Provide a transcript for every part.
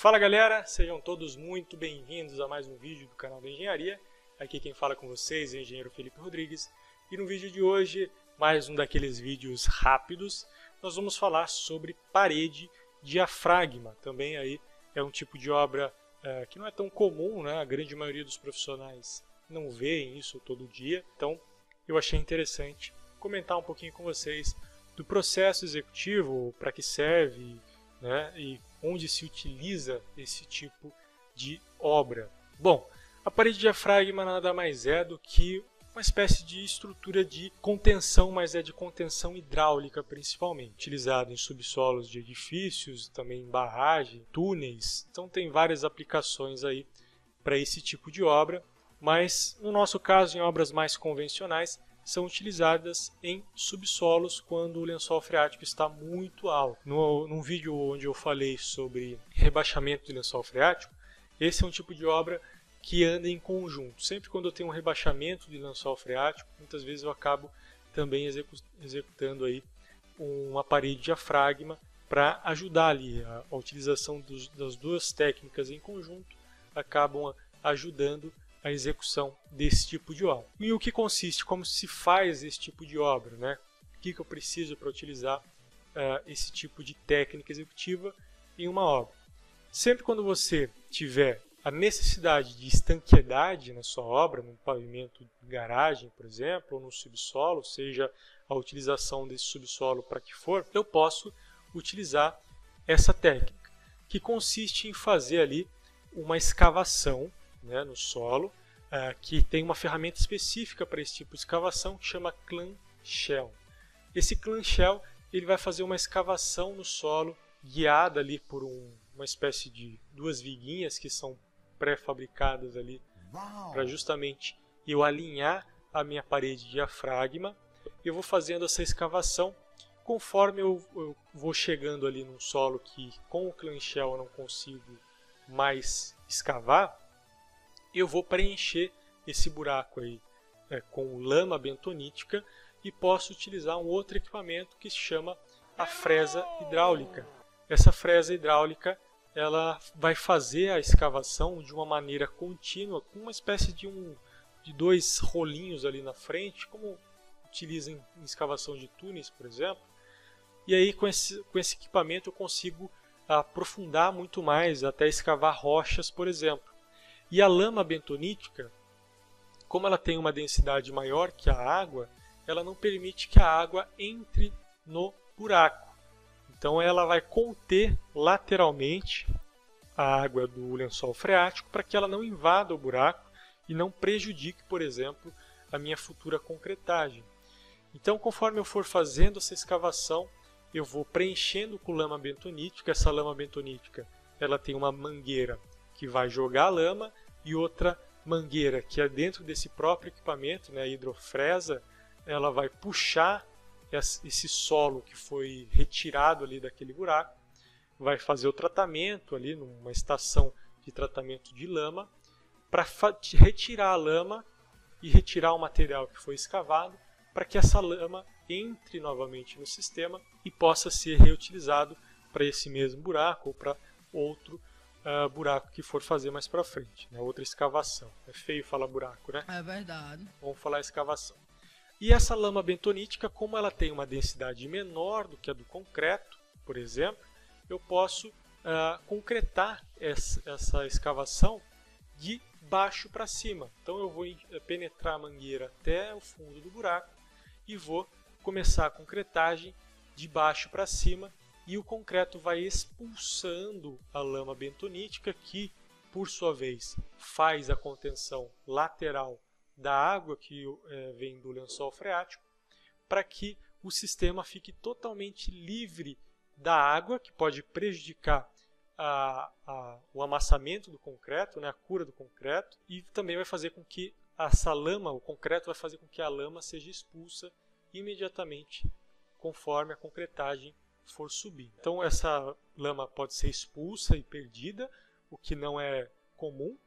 Fala galera, sejam todos muito bem-vindos a mais um vídeo do Canal da Engenharia. Aqui quem fala com vocês é o engenheiro Felipe Rodrigues. E no vídeo de hoje, mais um daqueles vídeos rápidos, nós vamos falar sobre parede diafragma. Também aí é um tipo de obra que não é tão comum, né? A grande maioria dos profissionais não veem isso todo dia. Então eu achei interessante comentar um pouquinho com vocês do processo executivo, para que serve, né, e onde se utiliza esse tipo de obra. Bom, a parede diafragma nada mais é do que uma espécie de estrutura de contenção, mas é de contenção hidráulica principalmente, utilizada em subsolos de edifícios, também em barragem, túneis. Então tem várias aplicações aí para esse tipo de obra, mas no nosso caso, em obras mais convencionais, são utilizadas em subsolos quando o lençol freático está muito alto. Num vídeo onde eu falei sobre rebaixamento de lençol freático, esse é um tipo de obra que anda em conjunto. Sempre quando eu tenho um rebaixamento de lençol freático, muitas vezes eu acabo também executando aí uma parede diafragma para ajudar ali. A utilização das duas técnicas em conjunto acabam ajudando a execução desse tipo de obra. E o que consiste, como se faz esse tipo de obra, né? O que eu preciso para utilizar esse tipo de técnica executiva em uma obra? Sempre quando você tiver a necessidade de estanqueidade na sua obra, num pavimento de garagem, por exemplo, ou no subsolo, seja a utilização desse subsolo para que for, eu posso utilizar essa técnica, que consiste em fazer ali uma escavação, né, no solo, que tem uma ferramenta específica para esse tipo de escavação que chama Clamshell. Esse Clamshell ele vai fazer uma escavação no solo guiada ali por uma espécie de duas viguinhas que são pré-fabricadas ali para justamente eu alinhar a minha parede diafragma. Eu vou fazendo essa escavação conforme eu vou chegando ali num solo que com o Clamshell eu não consigo mais escavar. Eu vou preencher esse buraco aí com lama bentonítica e posso utilizar um outro equipamento que se chama a fresa hidráulica. Essa fresa hidráulica ela vai fazer a escavação de uma maneira contínua, com uma espécie de dois rolinhos ali na frente, como utilizam em escavação de túneis, por exemplo. E aí com esse equipamento eu consigo aprofundar muito mais, até escavar rochas, por exemplo. E a lama bentonítica, como ela tem uma densidade maior que a água, ela não permite que a água entre no buraco. Então ela vai conter lateralmente a água do lençol freático para que ela não invada o buraco e não prejudique, por exemplo, a minha futura concretagem. Então, conforme eu for fazendo essa escavação, eu vou preenchendo com lama bentonítica. Essa lama bentonítica ela tem uma mangueira que vai jogar a lama e outra mangueira que é dentro desse próprio equipamento, né, a hidrofresa, ela vai puxar esse solo que foi retirado ali daquele buraco, vai fazer o tratamento ali numa estação de tratamento de lama para retirar a lama e retirar o material que foi escavado para que essa lama entre novamente no sistema e possa ser reutilizado para esse mesmo buraco ou para outro buraco que for fazer mais para frente, né? Outra escavação. É feio falar buraco, né? É verdade. Vamos falar escavação. E essa lama bentonítica, como ela tem uma densidade menor do que a do concreto, por exemplo, eu posso concretar essa escavação de baixo para cima. Então eu vou penetrar a mangueira até o fundo do buraco e vou começar a concretagem de baixo para cima. E o concreto vai expulsando a lama bentonítica, que, por sua vez, faz a contenção lateral da água que vem do lençol freático, para que o sistema fique totalmente livre da água, que pode prejudicar o amassamento do concreto, né, a cura do concreto, e também vai fazer com que essa lama, o concreto vai fazer com que a lama seja expulsa imediatamente, conforme a concretagem for subir. Então essa lama pode ser expulsa e perdida, o que não é comum,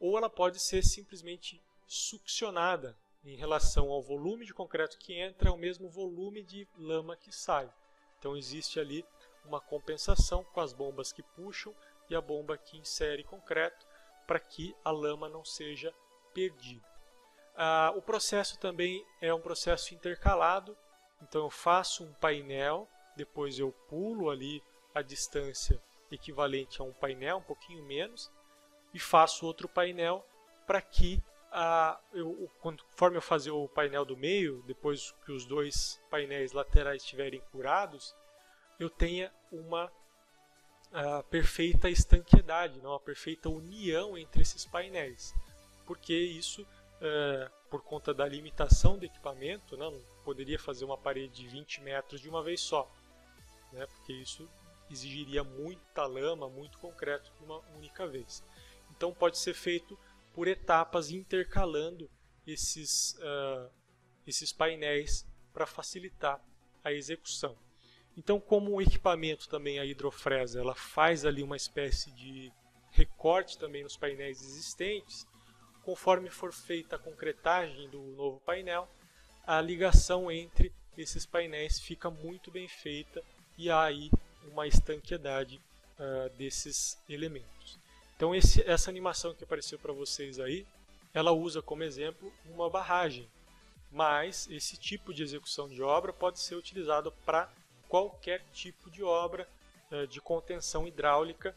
ou ela pode ser simplesmente succionada em relação ao volume de concreto que entra, é o mesmo volume de lama que sai. Então existe ali uma compensação com as bombas que puxam e a bomba aqui insere concreto para que a lama não seja perdida. O processo também é um processo intercalado, então eu faço um painel, depois eu pulo ali a distância equivalente a um painel, um pouquinho menos, e faço outro painel para que, conforme eu fazer o painel do meio, depois que os dois painéis laterais estiverem curados, eu tenha uma perfeita estanqueidade, uma perfeita união entre esses painéis, porque isso, por conta da limitação do equipamento, não poderia fazer uma parede de 20 metros de uma vez só, porque isso exigiria muita lama, muito concreto de uma única vez. Então pode ser feito por etapas, intercalando esses painéis para facilitar a execução. Então, como o equipamento também, a hidrofresa, ela faz ali uma espécie de recorte também nos painéis existentes, conforme for feita a concretagem do novo painel, a ligação entre esses painéis fica muito bem feita e há aí uma estanqueidade desses elementos. Então essa animação que apareceu para vocês aí, ela usa como exemplo uma barragem, mas esse tipo de execução de obra pode ser utilizado para qualquer tipo de obra de contenção hidráulica,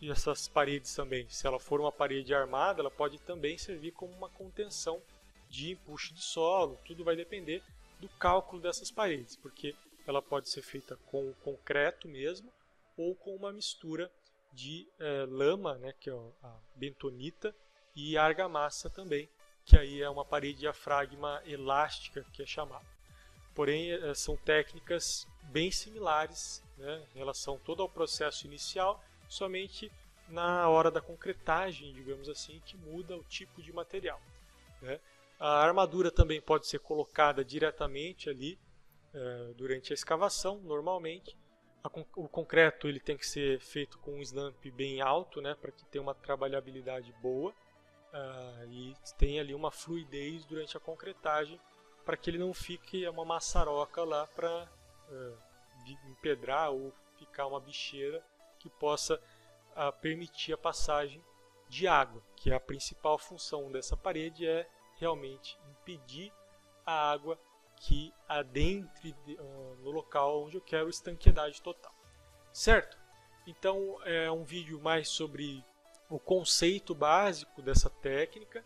e essas paredes também, se ela for uma parede armada, ela pode também servir como uma contenção de empuxo de solo, tudo vai depender do cálculo dessas paredes, porque ela pode ser feita com o concreto mesmo ou com uma mistura de lama, que é a bentonita, e argamassa também, que aí é uma parede diafragma elástica que é chamada. Porém, são técnicas bem similares, em relação todo ao processo inicial, somente na hora da concretagem, digamos assim, que muda o tipo de material, A armadura também pode ser colocada diretamente ali durante a escavação, normalmente. O concreto ele tem que ser feito com um slump bem alto, para que tenha uma trabalhabilidade boa e tenha ali uma fluidez durante a concretagem, para que ele não fique uma maçaroca lá para empedrar ou ficar uma bicheira que possa permitir a passagem de água, que é a principal função dessa parede, é realmente impedir a água que adentre no local onde eu quero estanqueidade total, certo? Então é um vídeo mais sobre o conceito básico dessa técnica,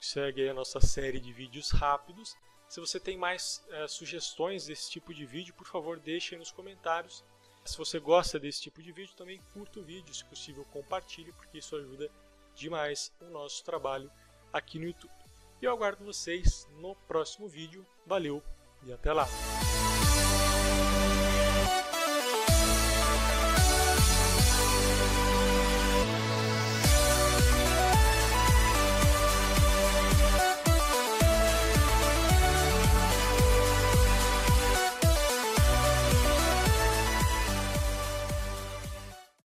segue aí a nossa série de vídeos rápidos. Se você tem mais sugestões desse tipo de vídeo, por favor deixe aí nos comentários. Se você gosta desse tipo de vídeo, também curta o vídeo, se possível compartilhe, porque isso ajuda demais o nosso trabalho aqui no YouTube. E eu aguardo vocês no próximo vídeo. Valeu e até lá!